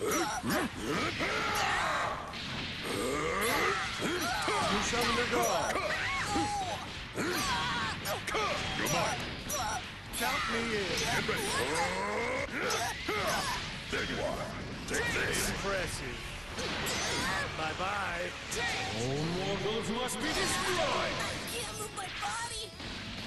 You shall undergo. You're mine. Count me in. Get ready. There you are. Take this. Impressive. Bye-bye. All mortals must be destroyed. I can't move my body.